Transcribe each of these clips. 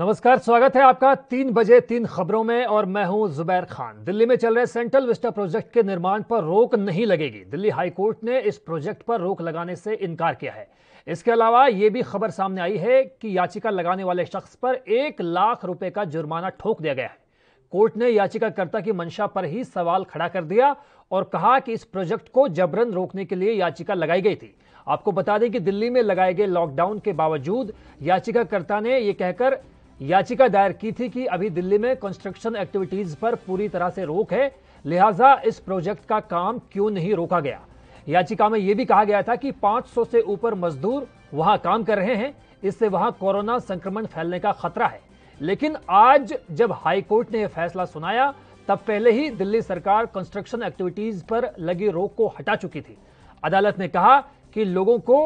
नमस्कार, स्वागत है आपका 3 बजे 3 खबरों में और मैं हूं जुबैर खान। दिल्ली में चल रहे सेंट्रल विस्टा प्रोजेक्ट के निर्माण पर रोक नहीं लगेगी। दिल्ली हाई कोर्ट ने इस प्रोजेक्ट पर रोक लगाने से इनकार किया है। इसके अलावा ये भी खबर सामने आई है कि याचिका लगाने वाले शख्स पर 1 लाख रुपए का जुर्माना ठोक दिया गया है। कोर्ट ने याचिकाकर्ता की मंशा पर ही सवाल खड़ा कर दिया और कहा कि इस प्रोजेक्ट को जबरन रोकने के लिए याचिका लगाई गई थी। आपको बता दें कि दिल्ली में लगाए गए लॉकडाउन के बावजूद याचिकाकर्ता ने यह कहकर याचिका दायर की थी कि अभी दिल्ली में कंस्ट्रक्शन एक्टिविटीज पर पूरी तरह से रोक है, लिहाजा इस प्रोजेक्ट का काम क्यों नहीं रोका गया। याचिका में यह भी कहा गया था कि 500 से ऊपर मजदूर वहां काम कर रहे हैं, इससे वहां कोरोना संक्रमण फैलने का खतरा है। लेकिन आज जब हाईकोर्ट ने यह फैसला सुनाया तब पहले ही दिल्ली सरकार कंस्ट्रक्शन एक्टिविटीज पर लगी रोक को हटा चुकी थी। अदालत ने कहा कि लोगों को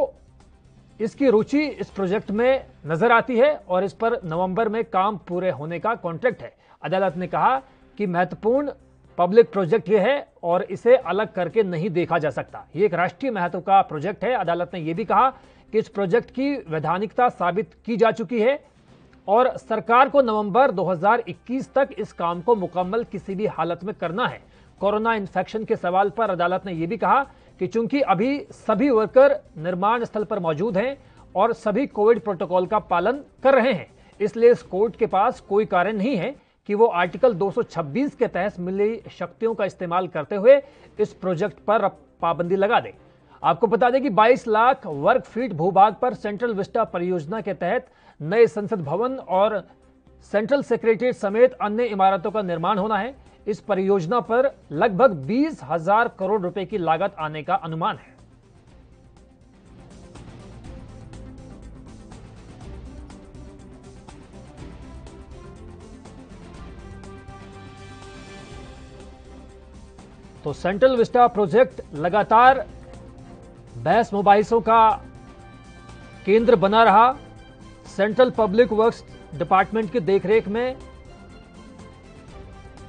इसकी रुचि इस प्रोजेक्ट में नजर आती है और इस पर नवंबर में काम पूरे होने का कॉन्ट्रैक्ट है। अदालत ने कहा कि महत्वपूर्ण पब्लिक प्रोजेक्ट यह है और इसे अलग करके नहीं देखा जा सकता। ये एक राष्ट्रीय महत्व का प्रोजेक्ट है। अदालत ने यह भी कहा कि इस प्रोजेक्ट की वैधानिकता साबित की जा चुकी है और सरकार को नवंबर 2021 तक इस काम को मुकम्मल किसी भी हालत में करना है। कोरोना इन्फेक्शन के सवाल पर अदालत ने यह भी कहा कि चूंकि अभी सभी वर्कर निर्माण स्थल पर मौजूद हैं और सभी कोविड प्रोटोकॉल का पालन कर रहे हैं, इसलिए इस कोर्ट के पास कोई कारण नहीं है कि वो आर्टिकल 226 के तहत मिली शक्तियों का इस्तेमाल करते हुए इस प्रोजेक्ट पर पाबंदी लगा दे। आपको बता दें कि 22 लाख वर्ग फीट भूभाग पर सेंट्रल विस्टा परियोजना के तहत नए संसद भवन और सेंट्रल सेक्रेटरिएट समेत अन्य इमारतों का निर्माण होना है। इस परियोजना पर लगभग 20,000 करोड़ रुपए की लागत आने का अनुमान है। तो सेंट्रल विस्टा प्रोजेक्ट लगातार बहस मुबाहिसों का केंद्र बना रहा। सेंट्रल पब्लिक वर्क्स डिपार्टमेंट की देखरेख में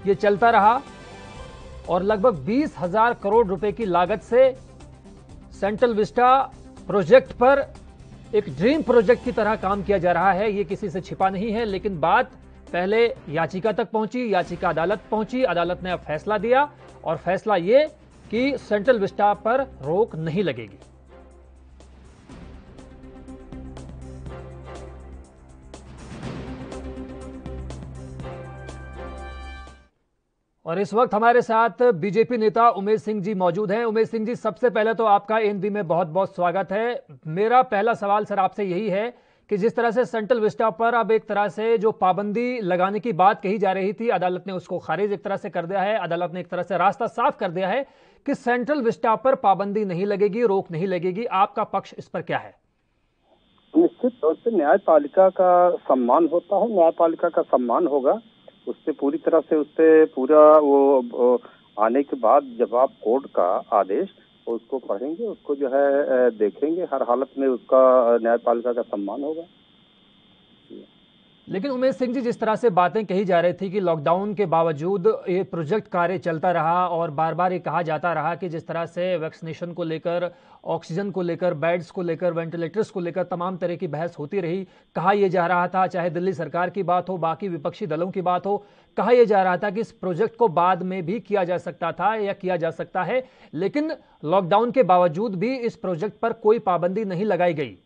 ये चलता रहा और लगभग 20,000 करोड़ रुपए की लागत से सेंट्रल विस्टा प्रोजेक्ट पर एक ड्रीम प्रोजेक्ट की तरह काम किया जा रहा है, ये किसी से छिपा नहीं है। लेकिन बात पहले याचिका तक पहुंची, याचिका अदालत पहुंची, अदालत ने अब फैसला दिया और फैसला ये कि सेंट्रल विस्टा पर रोक नहीं लगेगी। और इस वक्त हमारे साथ बीजेपी नेता उमेश सिंह जी मौजूद हैं। उमेश सिंह जी, सबसे पहले तो आपका एएनबी में बहुत बहुत स्वागत है। मेरा पहला सवाल सर आपसे यही है कि जिस तरह से सेंट्रल विस्टा पर अब एक तरह से जो पाबंदी लगाने की बात कही जा रही थी, अदालत ने उसको खारिज एक तरह से कर दिया है। अदालत ने एक तरह से रास्ता साफ कर दिया है कि सेंट्रल विस्टा पर पाबंदी नहीं लगेगी, रोक नहीं लगेगी। आपका पक्ष इस पर क्या है? निश्चित तौर से न्यायपालिका का सम्मान होता है, न्यायपालिका का सम्मान होगा। उससे पूरी तरह से उससे पूरा वो आने के बाद जब आप कोर्ट का आदेश उसको पढ़ेंगे, उसको जो है देखेंगे, हर हालत में उसका न्यायपालिका का सम्मान होगा। लेकिन उमेश सिंह जी, जिस तरह से बातें कही जा रही थी कि लॉकडाउन के बावजूद ये प्रोजेक्ट कार्य चलता रहा और बार बार ये कहा जाता रहा कि जिस तरह से वैक्सीनेशन को लेकर, ऑक्सीजन को लेकर, बेड्स को लेकर, वेंटिलेटर्स को लेकर तमाम तरह की बहस होती रही, कहा यह जा रहा था, चाहे दिल्ली सरकार की बात हो, बाकी विपक्षी दलों की बात हो, कहा यह जा रहा था कि इस प्रोजेक्ट को बाद में भी किया जा सकता था या किया जा सकता है। लेकिन लॉकडाउन के बावजूद भी इस प्रोजेक्ट पर कोई पाबंदी नहीं लगाई गई।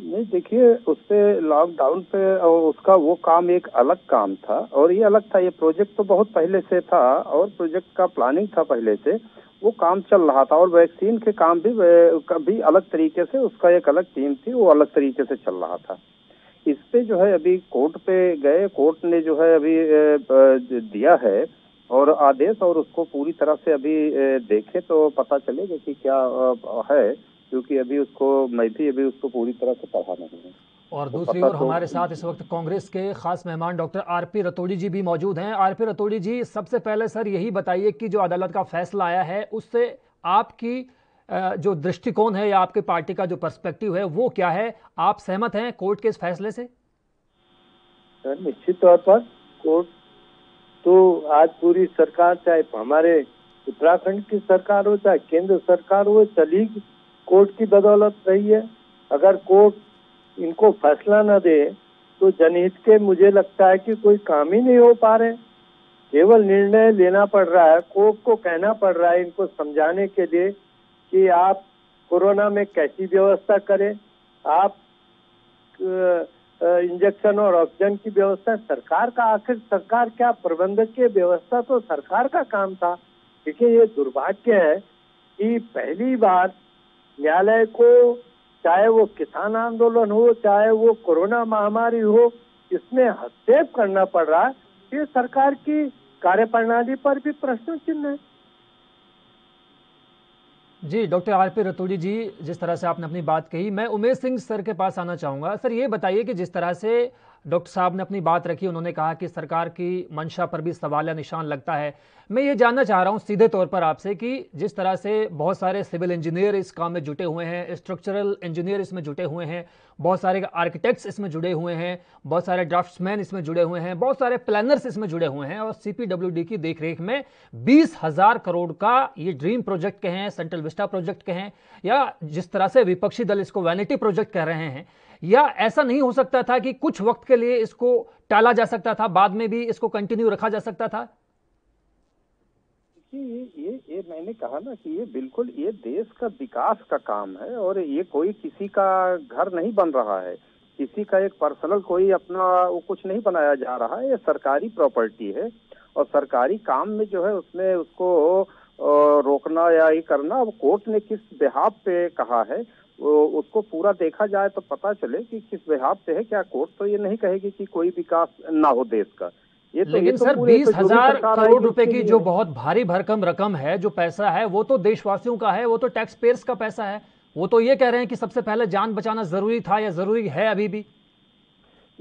नहीं, देखिए, उससे लॉकडाउन पे उसका वो काम एक अलग काम था और ये अलग था। ये प्रोजेक्ट तो बहुत पहले से था और प्रोजेक्ट का प्लानिंग था पहले से, वो काम चल रहा था और वैक्सीन के काम भी अलग तरीके से, उसका एक अलग टीम थी, वो अलग तरीके से चल रहा था। इस पे जो है अभी कोर्ट पे गए, कोर्ट ने जो है अभी दिया है और आदेश, और उसको पूरी तरह से अभी देखे तो पता चलेगा कि क्या है, क्योंकि अभी उसको मैं भी अभी उसको पूरी तरह से पढ़ा नहीं है। और दूसरी ओर हमारे साथ इस वक्त कांग्रेस के खास मेहमान डॉक्टर आरपी रतुड़ी जी भी मौजूद हैं। आरपी रतुड़ी जी, सबसे पहले सर यही बताइए कि जो अदालत का फैसला आया है उससे आपकी जो दृष्टिकोण है या आपकी पार्टी का जो पर्सपेक्टिव है वो क्या है? आप सहमत हैं कोर्ट के इस फैसले से? सर, निश्चित तौर पर कोर्ट तो आज पूरी सरकार, चाहे हमारे उत्तराखंड की सरकार हो चाहे केंद्र सरकार हो, चली कोर्ट की बदौलत रही है। अगर कोर्ट इनको फैसला न दे तो जनहित के मुझे लगता है कि कोई काम ही नहीं हो पा रहे, केवल निर्णय लेना पड़ रहा है, कोर्ट को कहना पड़ रहा है इनको समझाने के लिए कि आप कोरोना में कैसी व्यवस्था करें, आप इंजेक्शन और ऑक्सीजन की व्यवस्था सरकार का, आखिर सरकार क्या प्रबंधकीय व्यवस्था तो सरकार का काम था। देखिए ये दुर्भाग्य है कि पहली बार न्यायालय को, चाहे वो किसान आंदोलन हो चाहे वो कोरोना महामारी हो, इसमें हस्तक्षेप करना पड़ रहा है। ये सरकार की कार्यप्रणाली पर भी प्रश्न चिन्ह है। जी डॉक्टर आरपी रतुड़ी जी, जिस तरह से आपने अपनी बात कही, मैं उमेश सिंह सर के पास आना चाहूँगा। सर ये बताइए कि जिस तरह से डॉक्टर साहब ने अपनी बात रखी, उन्होंने कहा कि सरकार की मंशा पर भी सवाल या निशान लगता है। मैं ये जानना चाह रहा हूँ सीधे तौर पर आपसे कि जिस तरह से बहुत सारे सिविल इंजीनियर इस काम में जुटे हुए हैं, स्ट्रक्चरल इंजीनियर इसमें जुटे हुए हैं, बहुत सारे आर्किटेक्ट्स इसमें जुड़े हुए हैं, बहुत सारे ड्राफ्ट्समैन इसमें जुड़े हुए हैं, बहुत सारे प्लानर्स इसमें जुड़े हुए हैं, और CPWD की देखरेख में 20,000 करोड़ का ये ड्रीम प्रोजेक्ट के हैं, सेंट्रल विस्टा प्रोजेक्ट के हैं, या जिस तरह से विपक्षी दल इसको वैनिटी प्रोजेक्ट कह रहे हैं, या ऐसा नहीं हो सकता था कि कुछ वक्त के लिए इसको टाला जा सकता था, बाद में भी इसको कंटिन्यू रखा जा सकता था? ये मैंने कहा ना कि ये बिल्कुल ये देश का विकास का काम है, और ये कोई किसी का घर नहीं बन रहा है, किसी का एक पर्सनल कोई अपना वो कुछ नहीं बनाया जा रहा है। ये सरकारी प्रॉपर्टी है, और सरकारी काम में जो है उसमें उसको रोकना या ये करना, अब कोर्ट ने किस बिहाफ पे कहा है उसको पूरा देखा जाए तो पता चले कि किस बिहाफ पे है। क्या कोर्ट तो ये नहीं कहेगी कि कोई विकास ना हो देश का। ये तो लेकिन सर 20,000 करोड़ रुपए की जो बहुत भारी भरकम रकम है, जो पैसा है वो तो देशवासियों का है, वो तो टैक्स पेयर्स का पैसा है, वो तो ये कह रहे हैं कि सबसे पहले जान बचाना जरूरी था या जरूरी है अभी भी।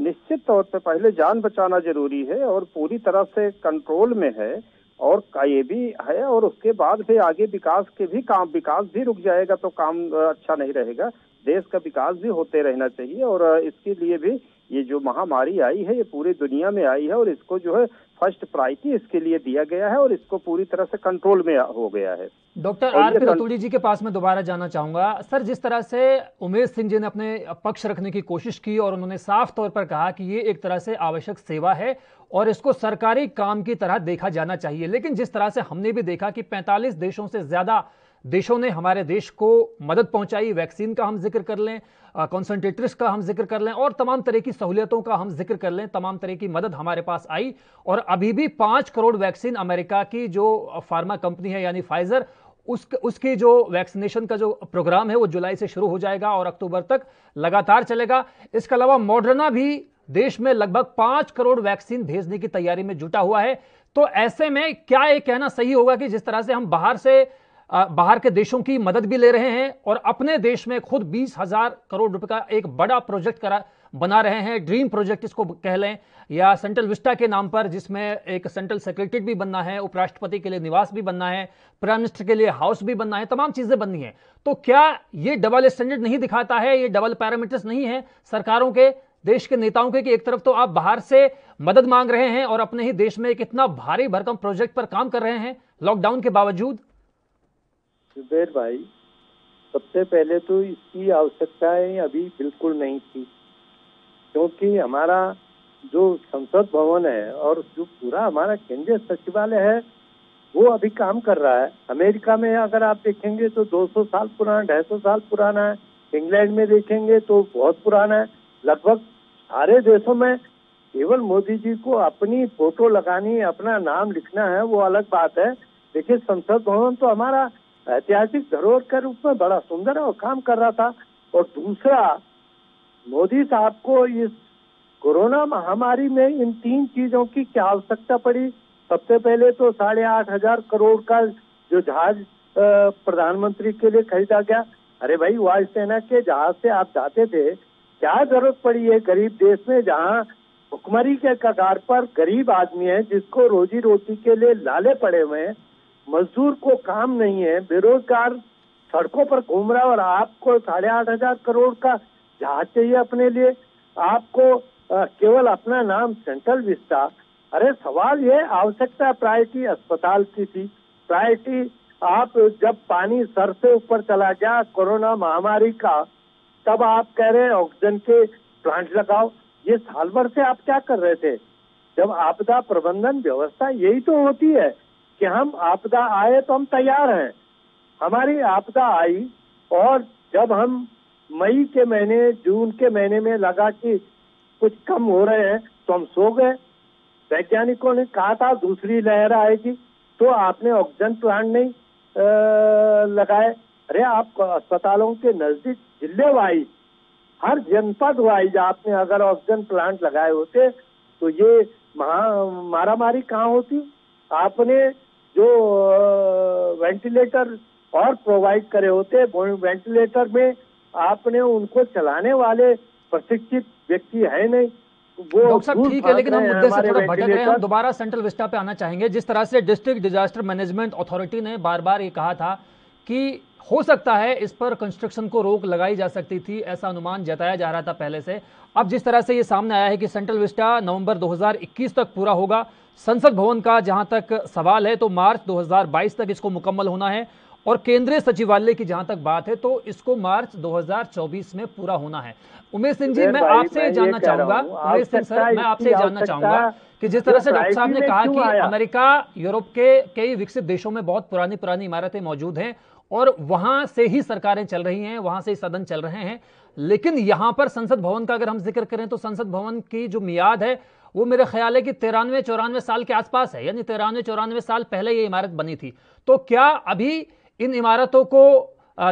निश्चित तौर पर पहले जान बचाना जरूरी है और पूरी तरह से कंट्रोल में है, और ये भी है, और उसके बाद फिर आगे विकास के भी काम, विकास भी रुक जाएगा तो काम अच्छा नहीं रहेगा। देश का विकास भी होते रहना चाहिए, और इसके लिए भी ये जो महामारी आई है ये पूरी दुनिया में आई है, और इसको जो है फर्स्ट प्रायोरिटी इसके लिए दिया गया है, और इसको पूरी तरह से कंट्रोल में हो गया है। डॉक्टर आरपी रतुड़ी जी के पास मैं दोबारा जाना चाहूंगा। सर जिस तरह से उमेश सिंह जी ने अपने पक्ष रखने की कोशिश की, और उन्होंने साफ तौर पर कहा कि ये एक तरह से आवश्यक सेवा है और इसको सरकारी काम की तरह देखा जाना चाहिए, लेकिन जिस तरह से हमने भी देखा कि 45 देशों से ज़्यादा देशों ने हमारे देश को मदद पहुंचाई, वैक्सीन का हम जिक्र कर लें, कंसंट्रेटर्स का हम जिक्र कर लें, और तमाम तरह की सहूलियतों का हम जिक्र कर लें, तमाम तरह की मदद हमारे पास आई, और अभी भी 5 करोड़ वैक्सीन अमेरिका की जो फार्मा कंपनी है यानी फाइजर, उसकी जो वैक्सीनेशन का जो प्रोग्राम है वो जुलाई से शुरू हो जाएगा और अक्टूबर तक लगातार चलेगा। इसके अलावा मॉडर्ना भी देश में लगभग 5 करोड़ वैक्सीन भेजने की तैयारी में जुटा हुआ है। तो ऐसे में क्या ये कहना सही होगा कि जिस तरह से हम बाहर के देशों की मदद भी ले रहे हैं और अपने देश में खुद 20,000 करोड़ रुपए का एक बड़ा प्रोजेक्ट बना रहे हैं, ड्रीम प्रोजेक्ट इसको कह लें या सेंट्रल विस्टा के नाम पर, जिसमें एक सेंट्रल सेक्रेटरीट भी बनना है, उपराष्ट्रपति के लिए निवास भी बनना है, प्राइम मिनिस्टर के लिए हाउस भी बनना है, तमाम चीज़ें बननी है। तो क्या ये डबल स्टैंडर्ड नहीं दिखाता है, ये डबल पैरामीटर्स नहीं है सरकारों के, देश के नेताओं के, कि एक तरफ तो आप बाहर से मदद मांग रहे हैं और अपने ही देश में एक इतना भारी भरकम प्रोजेक्ट पर काम कर रहे हैं लॉकडाउन के बावजूद? जुबैर भाई, सबसे पहले तो इसकी आवश्यकताएं अभी बिल्कुल नहीं थी, क्योंकि हमारा जो संसद भवन है और जो पूरा हमारा केंद्रीय सचिवालय है वो अभी काम कर रहा है। अमेरिका में अगर आप देखेंगे तो 200 साल पुराना, 250 साल पुराना है, इंग्लैंड में देखेंगे तो बहुत पुराना है। लगभग सारे देशों में केवल मोदी जी को अपनी फोटो लगानी, अपना नाम लिखना है, वो अलग बात है। देखिए संसद भवन तो हमारा ऐतिहासिक धरोहर के रूप में बड़ा सुंदर है और काम कर रहा था। और दूसरा, मोदी साहब को इस कोरोना महामारी में इन 3 चीजों की क्या आवश्यकता पड़ी। सबसे पहले तो 8,500 करोड़ का जो जहाज प्रधानमंत्री के लिए खरीदा गया, अरे भाई वायुसेना के जहाज से आप जाते थे, क्या जरूरत पड़ी है गरीब देश में जहाँ भुखमरी के कगार पर गरीब आदमी है जिसको रोजी रोटी के लिए लाले पड़े हुए हैं, मजदूर को काम नहीं है, बेरोजगार सड़कों पर घूम रहा है, और आपको 8,500 करोड़ का जहाज चाहिए अपने लिए, आपको केवल अपना नाम सेंट्रल विस्टा। अरे सवाल ये आवश्यकता प्रायोरिटी अस्पताल की थी, प्रायोरिटी आप जब पानी सर से ऊपर चला गया कोरोना महामारी का, तब आप कह रहे हैं ऑक्सीजन के प्लांट लगाओ। ये साल भर से आप क्या कर रहे थे? जब आपदा प्रबंधन व्यवस्था यही तो होती है कि हम आपदा आए तो हम तैयार हैं। हमारी आपदा आई और जब हम मई के महीने जून के महीने में लगा कि कुछ कम हो रहे हैं तो हम सो गए। वैज्ञानिकों ने कहा था दूसरी लहर आएगी, तो आपने ऑक्सीजन प्लांट नहीं लगाए। अरे आप अस्पतालों के नजदीक जिले वाइज हर जनपद वाइज आपने अगर ऑक्सीजन प्लांट लगाए होते तो ये मारामारी कहाँ होती। आपने जो वेंटिलेटर और प्रोवाइड करे होते, वेंटिलेटर में आपने उनको चलाने वाले प्रशिक्षित व्यक्ति है नहीं। डॉक्टर साहब ठीक है, लेकिन हम मुद्दे से थोड़ा भटक रहे हैं। हम दोबारा सेंट्रल विस्टा पे आना चाहेंगे। जिस तरह से डिस्ट्रिक्ट डिजास्टर मैनेजमेंट अथॉरिटी ने बार बार ये कहा था कि हो सकता है इस पर कंस्ट्रक्शन को रोक लगाई जा सकती थी, ऐसा अनुमान जताया जा रहा था पहले से। अब जिस तरह से ये सामने आया है कि सेंट्रल विस्टा नवंबर 2021 तक पूरा होगा, संसद भवन का जहां तक सवाल है तो मार्च 2022 तक इसको मुकम्मल होना है, और केंद्रीय सचिवालय की जहां तक बात है तो इसको मार्च 2024 में पूरा होना है। उमेश सिंह जी, मैं आपसे जानना चाहूंगा, उमेश सिंह सर, मैं आपसे जानना चाहूंगा कि जिस तरह से डॉक्टर साहब ने कहा कि अमेरिका, यूरोप के कई विकसित देशों में बहुत पुरानी पुरानी इमारतें मौजूद हैं और वहां से ही सरकारें चल रही हैं, वहां से ही सदन चल रहे हैं, लेकिन यहां पर संसद भवन का अगर हम जिक्र करें तो संसद भवन की जो मियाद है वो मेरे ख्याल है कि 93-94 साल के आसपास है, यानी 93-94 साल पहले ये इमारत बनी थी। तो क्या अभी इन इमारतों को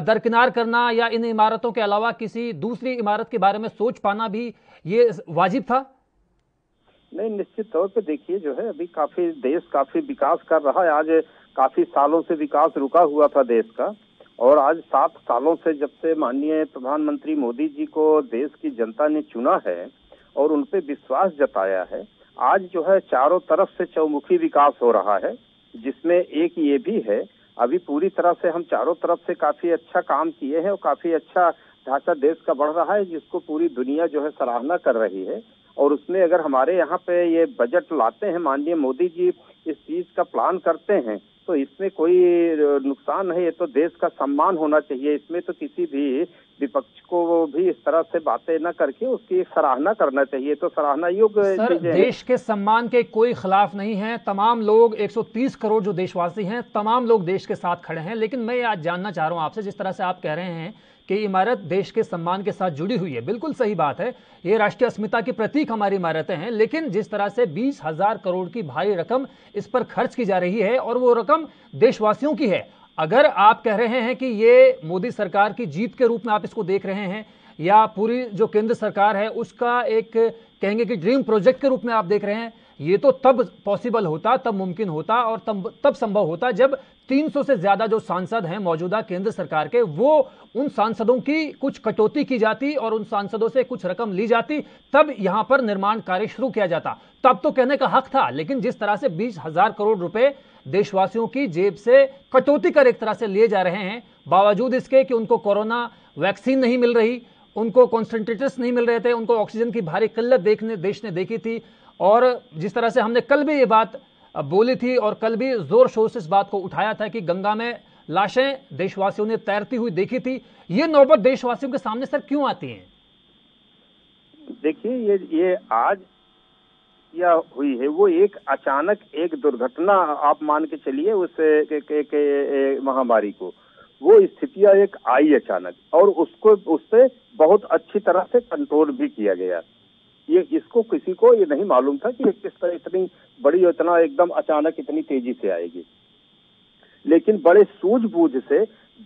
दरकिनार करना या इन इमारतों के अलावा किसी दूसरी इमारत के बारे में सोच पाना भी ये वाजिब था? नहीं, निश्चित तौर पे देखिए जो है अभी काफी देश काफी विकास कर रहा है। आज काफी सालों से विकास रुका हुआ था देश का, और आज 7 सालों से जब से माननीय प्रधानमंत्री मोदी जी को देश की जनता ने चुना है और उनपे विश्वास जताया है, आज जो है चारों तरफ से चौमुखी विकास हो रहा है, जिसमें एक ये भी है अभी पूरी तरह से हम चारों तरफ से काफी अच्छा काम किए हैं और काफी अच्छा ढांचा देश का बढ़ रहा है, जिसको पूरी दुनिया जो है सराहना कर रही है। और उसमें अगर हमारे यहाँ पे ये बजट लाते हैं, माननीय मोदी जी इस चीज का प्लान करते हैं, तो इसमें कोई नुकसान नहीं है। तो देश का सम्मान होना चाहिए, इसमें तो किसी भी विपक्ष को भी इस तरह से बातें न करके उसकी सराहना करना चाहिए। तो सराहना योग्य चीजें, देश के सम्मान के कोई खिलाफ नहीं है। तमाम लोग 130 करोड़ जो देशवासी हैं, तमाम लोग देश के साथ खड़े हैं, लेकिन मैं आज जानना चाह रहा हूं आपसे, जिस तरह से आप कह रहे हैं कि इमारत देश के सम्मान के साथ जुड़ी हुई है, बिल्कुल सही बात है, ये राष्ट्रीय अस्मिता के प्रतीक हमारी इमारतें हैं, लेकिन जिस तरह से 20,000 करोड़ की भारी रकम इस पर खर्च की जा रही है और वो रकम देशवासियों की है, अगर आप कह रहे हैं कि ये मोदी सरकार की जीत के रूप में आप इसको देख रहे हैं या पूरी जो केंद्र सरकार है उसका एक कहेंगे कि ड्रीम प्रोजेक्ट के रूप में आप देख रहे हैं, ये तो तब पॉसिबल होता, तब मुमकिन होता और तब संभव होता जब 300 से ज़्यादा जो सांसद हैं मौजूदा केंद्र सरकार के, वो उन सांसदों की कुछ कटौती की जाती और उन सांसदों से कुछ रकम ली जाती, तब यहाँ पर निर्माण कार्य शुरू किया जाता, तब तो कहने का हक था। लेकिन जिस तरह से 20,000 करोड़ रुपए देशवासियों की जेब से कटौती कर एक तरह से लिए जा रहे हैं, बावजूद इसके कि उनको कोरोना वैक्सीन नहीं मिल रही, उनको कॉन्सेंट्रेटर्स नहीं मिल रहे थे, उनको ऑक्सीजन की भारी किल्लत देश ने देखी थी, और जिस तरह से हमने कल भी ये बात बोली थी और कल भी जोर शोर से इस बात को उठाया था कि गंगा में लाशें देशवासियों ने तैरती हुई देखी थी, ये नौबत देशवासियों के सामने सर क्यों आती है? देखिए ये आज या हुई है वो एक अचानक एक दुर्घटना आप मान के चलिए उस महामारी को, वो स्थितियां एक आई अचानक और उसको उससे बहुत अच्छी तरह से कंट्रोल भी किया गया। ये इसको किसी को ये नहीं मालूम था कि किस तरह इतनी बड़ी योजना एकदम अचानक इतनी तेजी से आएगी, लेकिन बड़े सूझबूझ से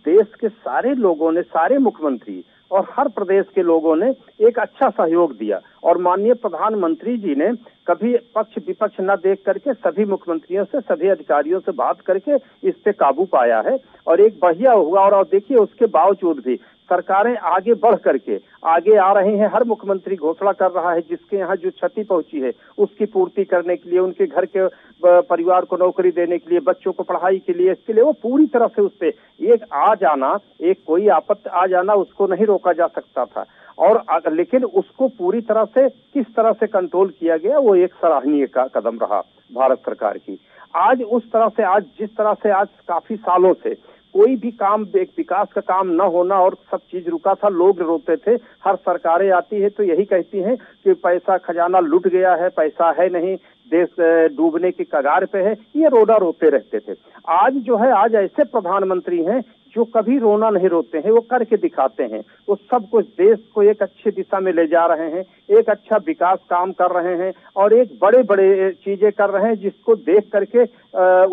देश के सारे लोगों ने, सारे मुख्यमंत्री और हर प्रदेश के लोगों ने एक अच्छा सहयोग दिया, और माननीय प्रधानमंत्री जी ने कभी पक्ष विपक्ष न देख करके सभी मुख्यमंत्रियों से, सभी अधिकारियों से बात करके इस पे काबू पाया है और एक बढ़िया हुआ। और देखिए उसके बावजूद भी सरकारें आगे बढ़ करके आगे आ रही हैं, हर मुख्यमंत्री घोषणा कर रहा है जिसके यहाँ जो क्षति पहुंची है उसकी पूर्ति करने के लिए, उनके घर के परिवार को नौकरी देने के लिए, बच्चों को पढ़ाई के लिए, इसके लिए वो पूरी तरह से उस पर एक आ जाना, एक कोई आपत्ति आ जाना उसको नहीं रोका जा सकता था, और लेकिन उसको पूरी तरह से किस तरह से कंट्रोल किया गया वो एक सराहनीय का कदम रहा भारत सरकार की। आज उस तरह से, आज जिस तरह से आज काफी सालों से कोई भी काम, एक विकास का काम न होना और सब चीज रुका था, लोग रोते थे। हर सरकारें आती है तो यही कहती हैं कि पैसा, खजाना लूट गया है, पैसा है नहीं, देश डूबने के कगार पे है, ये रोना रोते रहते थे। आज जो है, आज ऐसे प्रधानमंत्री हैं जो कभी रोना नहीं रोते हैं, वो करके दिखाते हैं, वो सब कुछ देश को एक अच्छी दिशा में ले जा रहे हैं, एक अच्छा विकास काम कर रहे हैं और एक बड़े बड़े चीजें कर रहे हैं जिसको देख करके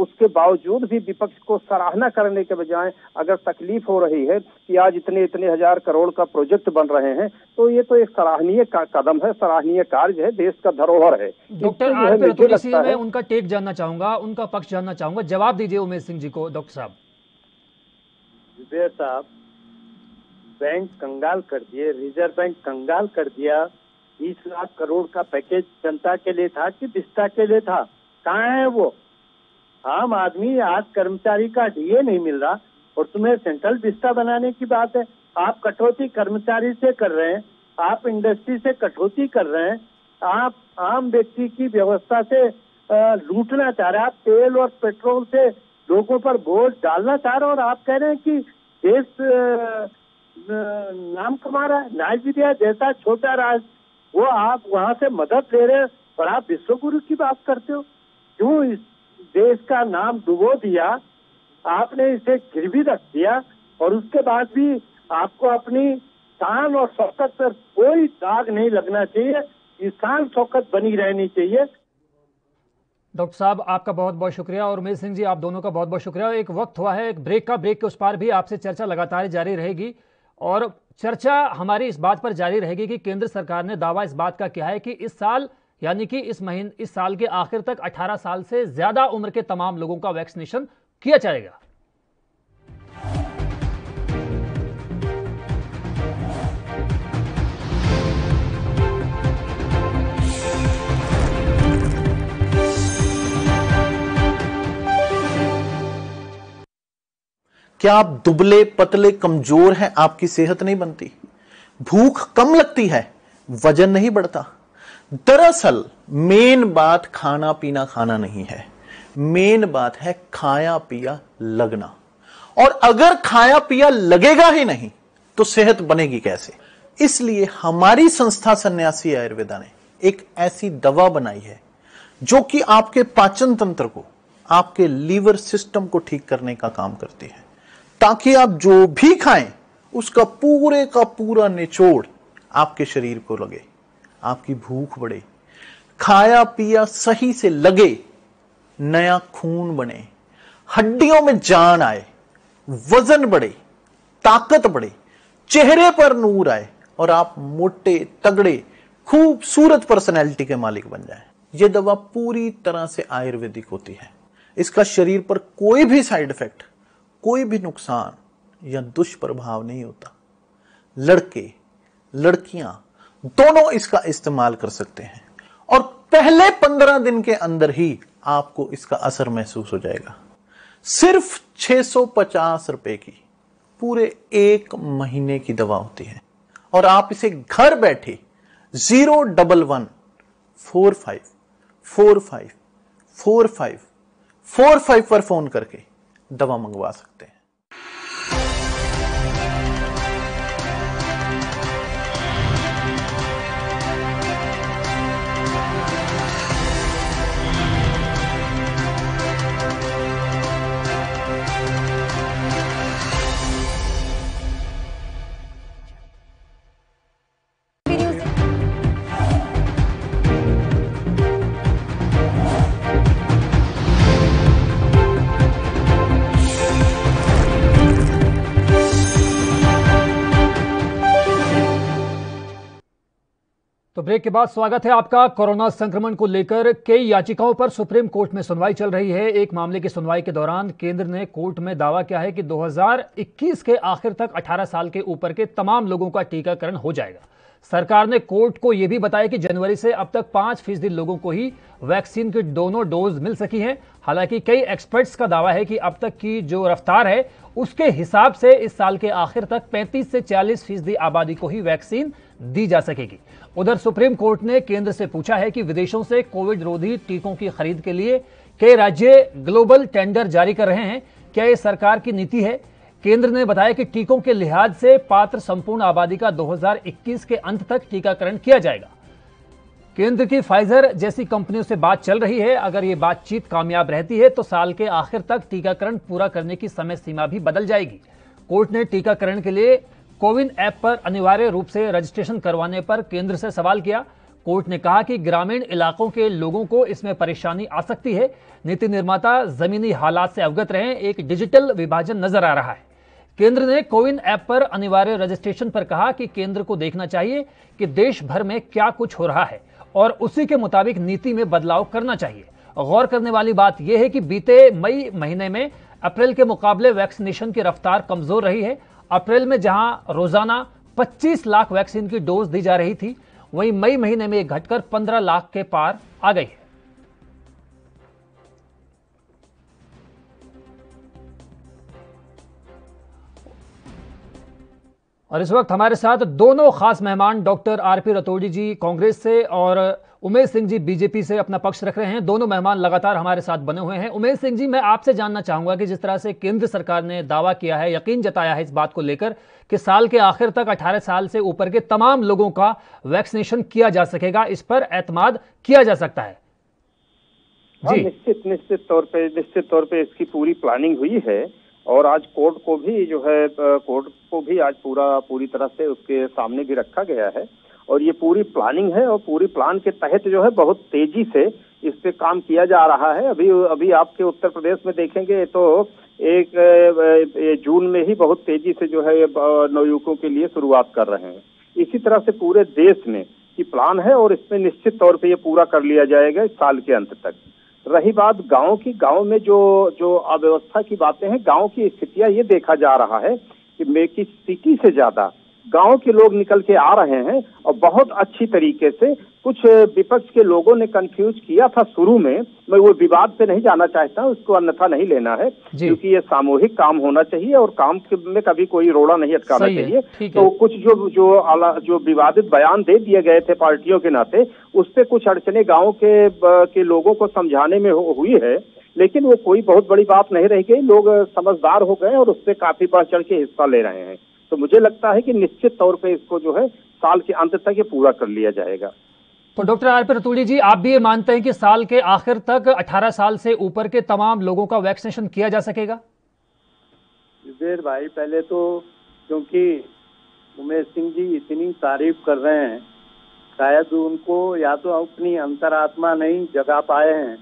उसके बावजूद भी विपक्ष को सराहना करने के बजाय अगर तकलीफ हो रही है कि आज इतने इतने हजार करोड़ का प्रोजेक्ट बन रहे हैं, तो ये तो एक सराहनीय कदम है, सराहनीय कार्य है, देश का धरोहर है। डॉक्टर आरपी रतुड़ी जी, मैं उनका टेक जानना चाहूंगा, उनका पक्ष जानना चाहूंगा, जवाब दीजिए उमेश सिंह जी को। डॉक्टर साहब, जुबैर साहब, बैंक कंगाल कर दिए, रिजर्व बैंक कंगाल कर दिया। 20 लाख करोड़ का पैकेज जनता के लिए था कि विस्टा के लिए था, कहाँ है वो? आम आदमी आज कर्मचारी का डीए नहीं मिल रहा और तुम्हें सेंट्रल विस्टा बनाने की बात है। आप कटौती कर्मचारी से कर रहे हैं, आप इंडस्ट्री से कटौती कर रहे हैं, आप आम व्यक्ति की व्यवस्था से लूटना चाह रहे हैं, आप तेल और पेट्रोल से लोगों पर बोझ डालना चाह रहे और आप कह रहे हैं कि देश नाम कमा रहा है। नाइजीरिया जैसा छोटा राष्ट्र, वो आप वहाँ से मदद ले रहे और आप विश्व गुरु की बात करते हो। क्यों इस देश का नाम डुबो दिया आपने, इसे गिरवी रख दिया और उसके बाद भी आपको अपनी शान और शौकत पर कोई दाग नहीं लगना चाहिए, शान शौकत बनी रहनी चाहिए। डॉक्टर साहब, आपका बहुत बहुत शुक्रिया और उमेश सिंह जी, आप दोनों का बहुत बहुत शुक्रिया। और एक वक्त हुआ है एक ब्रेक का, ब्रेक के उस पार भी आपसे चर्चा लगातार जारी रहेगी और चर्चा हमारी इस बात पर जारी रहेगी कि केंद्र सरकार ने दावा इस बात का किया है कि इस साल, यानी कि इस महीने, इस साल के आखिर तक 18 साल से ज्यादा उम्र के तमाम लोगों का वैक्सीनेशन किया जाएगा। क्या आप दुबले पतले कमजोर हैं, आपकी सेहत नहीं बनती, भूख कम लगती है, वजन नहीं बढ़ता? दरअसल मेन बात खाना पीना खाना नहीं है, मेन बात है खाया पिया लगना। और अगर खाया पिया लगेगा ही नहीं तो सेहत बनेगी कैसे? इसलिए हमारी संस्था सन्यासी आयुर्वेदा ने एक ऐसी दवा बनाई है जो कि आपके पाचन तंत्र को, आपके लीवर सिस्टम को ठीक करने का काम करती है, ताकि आप जो भी खाएं उसका पूरे का पूरा निचोड़ आपके शरीर को लगे, आपकी भूख बढ़े, खाया पिया सही से लगे, नया खून बने, हड्डियों में जान आए, वजन बढ़े, ताकत बढ़े, चेहरे पर नूर आए और आप मोटे तगड़े खूबसूरत पर्सनैलिटी के मालिक बन जाएं। यह दवा पूरी तरह से आयुर्वेदिक होती है। इसका शरीर पर कोई भी साइड इफेक्ट, कोई भी नुकसान या दुष्प्रभाव नहीं होता। लड़के लड़कियां दोनों इसका इस्तेमाल कर सकते हैं और पहले 15 दिन के अंदर ही आपको इसका असर महसूस हो जाएगा। सिर्फ 650 रुपए की पूरे 1 महीने की दवा होती है और आप इसे घर बैठे 011-4545-4545 पर फोन करके दवा मंगवा सकते हैं। तो ब्रेक के बाद स्वागत है आपका। कोरोना संक्रमण को लेकर कई याचिकाओं पर सुप्रीम कोर्ट में सुनवाई चल रही है। एक मामले की सुनवाई के दौरान केंद्र ने कोर्ट में दावा किया है कि 2021 के आखिर तक 18 साल के ऊपर के तमाम लोगों का टीकाकरण हो जाएगा। सरकार ने कोर्ट को यह भी बताया कि जनवरी से अब तक 5% लोगों को ही वैक्सीन की दोनों डोज मिल सकी है। हालांकि कई एक्सपर्ट्स का दावा है कि अब तक की जो रफ्तार है उसके हिसाब से इस साल के आखिर तक 35 से 40% आबादी को ही वैक्सीन दी जा सकेगी। उधर सुप्रीम कोर्ट ने केंद्र से पूछा है कि विदेशों से कोविड रोधी टीकों की खरीद के लिए कई राज्य ग्लोबल टेंडर जारी कर रहे हैं, क्या ये सरकार की नीति है? केंद्र ने बताया कि टीकों के लिहाज से पात्र संपूर्ण आबादी का 2021 के अंत तक टीकाकरण किया जाएगा। केंद्र की फाइजर जैसी कंपनियों से बात चल रही है। अगर ये बातचीत कामयाब रहती है तो साल के आखिर तक टीकाकरण पूरा करने की समय सीमा भी बदल जाएगी। कोर्ट ने टीकाकरण के लिए कोविन ऐप पर अनिवार्य रूप से रजिस्ट्रेशन करवाने पर केंद्र से सवाल किया। कोर्ट ने कहा कि ग्रामीण इलाकों के लोगों को इसमें परेशानी आ सकती है। नीति निर्माता जमीनी हालात से अवगत रहें, एक डिजिटल विभाजन नजर आ रहा है। केंद्र ने कोविन ऐप पर अनिवार्य रजिस्ट्रेशन पर कहा कि केंद्र को देखना चाहिए कि देश भर में क्या कुछ हो रहा है और उसी के मुताबिक नीति में बदलाव करना चाहिए। गौर करने वाली बात यह है कि बीते मई महीने में अप्रैल के मुकाबले वैक्सीनेशन की रफ्तार कमजोर रही है। अप्रैल में जहां रोजाना 25 लाख वैक्सीन की डोज दी जा रही थी, वहीं मई महीने में घटकर 15 लाख के पार आ गई है। और इस वक्त हमारे साथ दोनों खास मेहमान डॉक्टर आरपी रतुड़ी जी कांग्रेस से और उमेश सिंह जी बीजेपी से अपना पक्ष रख रहे हैं। दोनों मेहमान लगातार हमारे साथ बने हुए हैं। उमेश सिंह जी, मैं आपसे जानना चाहूंगा कि जिस तरह से केंद्र सरकार ने दावा किया है, यकीन जताया है इस बात को लेकर कि साल के आखिर तक 18 साल से ऊपर के तमाम लोगों का वैक्सीनेशन किया जा सकेगा, इस पर एतमाद किया जा सकता है। जी निश्चित तौर पर इसकी पूरी प्लानिंग हुई है और आज कोर्ट को भी आज पूरी तरह से उसके सामने भी रखा गया है और ये पूरी प्लानिंग है और पूरी प्लान के तहत जो है बहुत तेजी से इस पे काम किया जा रहा है। अभी आपके उत्तर प्रदेश में देखेंगे तो जून में ही बहुत तेजी से जो है नवयुवकों के लिए शुरुआत कर रहे हैं। इसी तरह से पूरे देश में की प्लान है और इसमें निश्चित तौर पे ये पूरा कर लिया जाएगा इस साल के अंत तक। रही बात गाँव की, गाँव में जो अव्यवस्था की बातें हैं, गाँव की स्थितियां ये देखा जा रहा है कि सिटी से ज्यादा गांव के लोग निकल के आ रहे हैं और बहुत अच्छी तरीके से कुछ विपक्ष के लोगों ने कंफ्यूज किया था शुरू में। मैं वो विवाद पे नहीं जाना चाहता हूँ, उसको अन्यथा नहीं लेना है क्योंकि ये सामूहिक काम होना चाहिए और काम में कभी कोई रोड़ा नहीं अटकाना चाहिए। तो कुछ जो विवादित बयान दे दिए गए थे पार्टियों के नाते, उससे कुछ अड़चने गाँव के लोगों को समझाने में हुई है, लेकिन वो कोई बहुत बड़ी बात नहीं रह गई। लोग समझदार हो गए और उससे काफी बढ़ चढ़ के हिस्सा ले रहे हैं। तो मुझे लगता है कि निश्चित तौर पे इसको जो है साल के अंत तक ये पूरा कर लिया जाएगा। तो डॉक्टर आरपी रतुड़ी जी, आप भी ये मानते हैं कि साल के आखिर तक 18 साल से ऊपर के तमाम लोगों का वैक्सीनेशन किया जा सकेगा? जुबैर भाई, पहले तो क्योंकि उमेश सिंह जी इतनी तारीफ कर रहे हैं, शायद उनको या तो अपनी अंतरात्मा नहीं जगा पाए हैं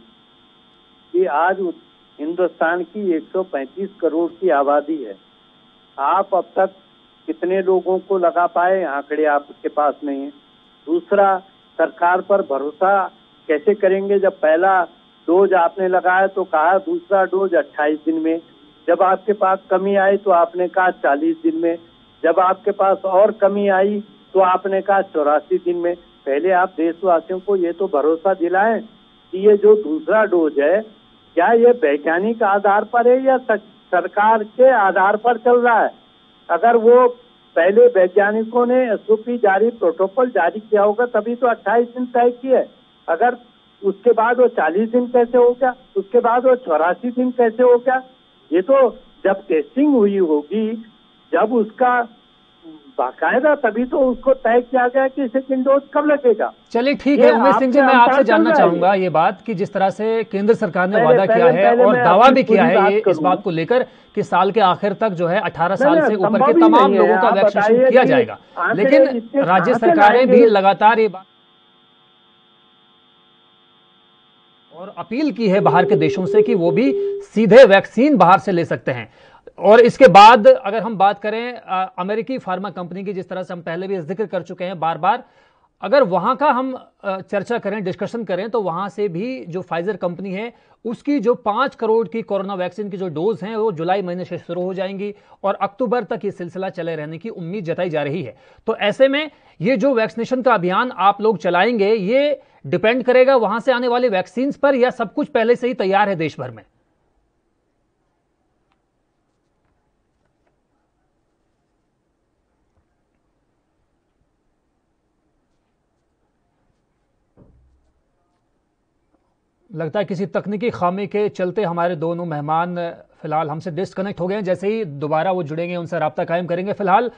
कि आज हिंदुस्तान की 135 करोड़ की आबादी है। आप अब तक कितने लोगों को लगा पाए, आंकड़े आपके पास नहीं है। दूसरा, सरकार पर भरोसा कैसे करेंगे जब पहला डोज आपने लगाया तो कहा दूसरा डोज 28 दिन में, जब आपके पास कमी आई तो आपने कहा 40 दिन में, जब आपके पास और कमी आई तो आपने कहा 84 दिन में। पहले आप देशवासियों को ये तो भरोसा दिलाएं कि ये जो दूसरा डोज है क्या ये वैज्ञानिक आधार पर है या सरकार के आधार पर चल रहा है। अगर वो पहले वैज्ञानिकों ने SOP जारी, प्रोटोकॉल जारी किया होगा तभी तो 28 दिन तय किए। अगर उसके बाद वो 40 दिन कैसे हो गया, उसके बाद वो 84 दिन कैसे हो गया? ये तो जब टेस्टिंग हुई होगी, जब उसका बाकायदा, तभी तो उसको तय किया गया कि सेकंड डोज कब लगेगा। चलिए ठीक है उमेश सिंह जी, मैं आपसे जानना चाहूंगा ये बात कि जिस तरह से केंद्र सरकार ने वादा किया है और दावा भी किया है ये इस बात को लेकर कि साल के आखिर तक जो है 18 साल से ऊपर के तमाम लोगों का वैक्सीनेशन किया जाएगा, लेकिन राज्य सरकारें भी लगातार ये बात और अपील की है बाहर के देशों से कि वो भी सीधे वैक्सीन बाहर से ले सकते हैं। और इसके बाद अगर हम बात करें अमेरिकी फार्मा कंपनी की, जिस तरह से हम पहले भी जिक्र कर चुके हैं बार बार, अगर वहां का हम चर्चा करें, डिस्कशन करें, तो वहां से भी जो फाइजर कंपनी है उसकी जो 5 करोड़ की कोरोना वैक्सीन की जो डोज हैं वो जुलाई महीने से शुरू हो जाएंगी और अक्टूबर तक ये सिलसिला चले रहने की उम्मीद जताई जा रही है। तो ऐसे में ये जो वैक्सीनेशन का अभियान आप लोग चलाएंगे, ये डिपेंड करेगा वहां से आने वाली वैक्सीन पर या सब कुछ पहले से ही तैयार है देश भर में? लगता है किसी तकनीकी खामी के चलते हमारे दोनों मेहमान फिलहाल हमसे डिस्कनेक्ट हो गए हैं। जैसे ही दोबारा वो जुड़ेंगे उनसे रब्ता कायम करेंगे। फिलहाल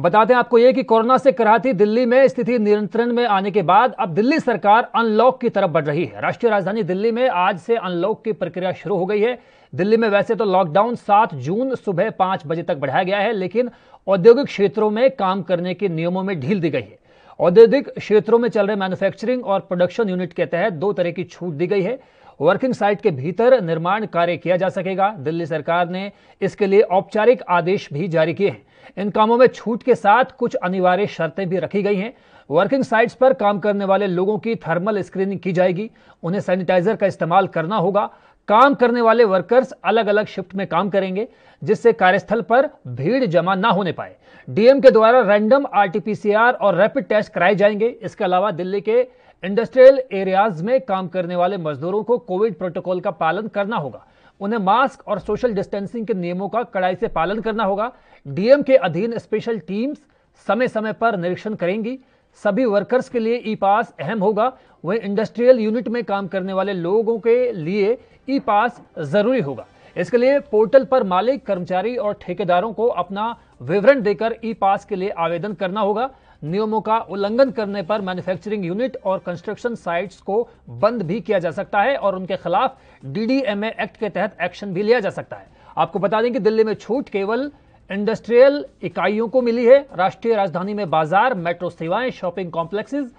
बता दें आपको ये कि कोरोना से कराची दिल्ली में स्थिति नियंत्रण में आने के बाद अब दिल्ली सरकार अनलॉक की तरफ बढ़ रही है। राष्ट्रीय राजधानी दिल्ली में आज से अनलॉक की प्रक्रिया शुरू हो गई है। दिल्ली में वैसे तो लॉकडाउन 7 जून सुबह 5 बजे तक बढ़ाया गया है, लेकिन औद्योगिक क्षेत्रों में काम करने के नियमों में ढील दी गई है। औद्योगिक क्षेत्रों में चल रहे मैन्युफैक्चरिंग और प्रोडक्शन यूनिट के तहत 2 तरह की छूट दी गई है। वर्किंग साइट के भीतर निर्माण कार्य किया जा सकेगा। दिल्ली सरकार ने इसके लिए औपचारिक आदेश भी जारी किए हैं। इन कामों में छूट के साथ कुछ अनिवार्य शर्तें भी रखी गई हैं। वर्किंग साइट्स पर काम करने वाले लोगों की थर्मल स्क्रीनिंग की जाएगी। उन्हें सैनिटाइजर का इस्तेमाल करना होगा। काम करने वाले वर्कर्स अलग अलग शिफ्ट में काम करेंगे, जिससे कार्यस्थल पर भीड़ जमा ना होने पाए। डीएम के द्वारा रैंडम आरटीपीसीआर और रैपिड टेस्ट कराए जाएंगे। इसके अलावा दिल्ली के इंडस्ट्रियल एरियाज में काम करने वाले मजदूरों को कोविड प्रोटोकॉल का पालन करना होगा। उन्हें मास्क और सोशल डिस्टेंसिंग के नियमों का कड़ाई से पालन करना होगा। डीएम के अधीन स्पेशल टीम्स समय समय पर निरीक्षण करेंगी। सभी वर्कर्स के लिए ई पास अहम होगा। वहीं इंडस्ट्रियल यूनिट में काम करने वाले लोगों के लिए ई पास जरूरी होगा। इसके लिए पोर्टल पर मालिक, कर्मचारी और ठेकेदारों को अपना विवरण देकर ई पास के लिए आवेदन करना होगा। नियमों का उल्लंघन करने पर मैन्युफैक्चरिंग यूनिट और कंस्ट्रक्शन साइट्स को बंद भी किया जा सकता है और उनके खिलाफ डीडीएमए एक्ट के तहत एक्शन भी लिया जा सकता है। आपको बता दें कि दिल्ली में छूट केवल इंडस्ट्रियल इकाइयों को मिली है। राष्ट्रीय राजधानी में बाजार, मेट्रो सेवाएं, शॉपिंग कॉम्प्लेक्सेस,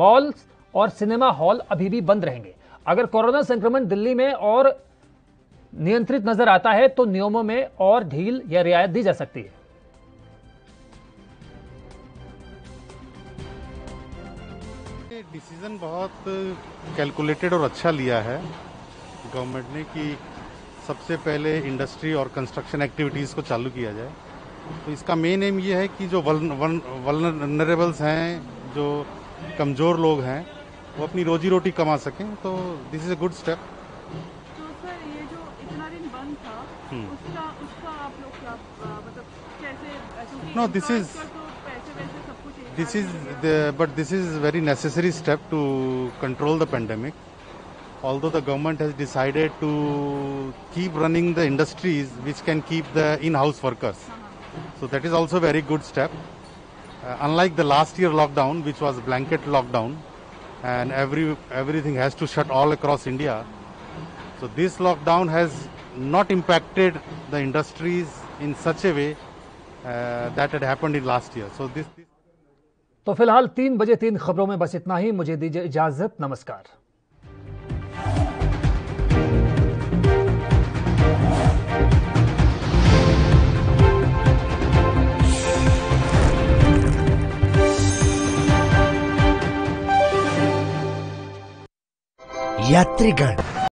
मॉल्स और सिनेमा हॉल अभी भी बंद रहेंगे। अगर कोरोना संक्रमण दिल्ली में और नियंत्रित नजर आता है तो नियमों में और ढील या रियायत दी जा सकती है। डिसीजन बहुत कैलकुलेटेड और अच्छा लिया है गवर्नमेंट ने कि सबसे पहले इंडस्ट्री और कंस्ट्रक्शन एक्टिविटीज़ को चालू किया जाए। तो इसका मेन एम ये है कि जो वल्नरेबल्स हैं, जो कमज़ोर लोग हैं, वो अपनी रोजी रोटी कमा सकें। तो this is a good step. तो सर, ये जो इतना दिन बंद था, उसका आप लोग क्या मतलब कैसे? No, this is very necessary step to control the pandemic. Although the government has decided to keep running the industries which can keep the in-house workers, so that is also a very good step. Unlike the last year lockdown, which was blanket lockdown, and everything has to shut all across India, so this lockdown has not impacted the industries in such a way that had happened in last year. So this तो फिलहाल 3 बजे 3 खबरों में बस इतना ही। मुझे दीजिए इजाजत। नमस्कार। यात्रीगण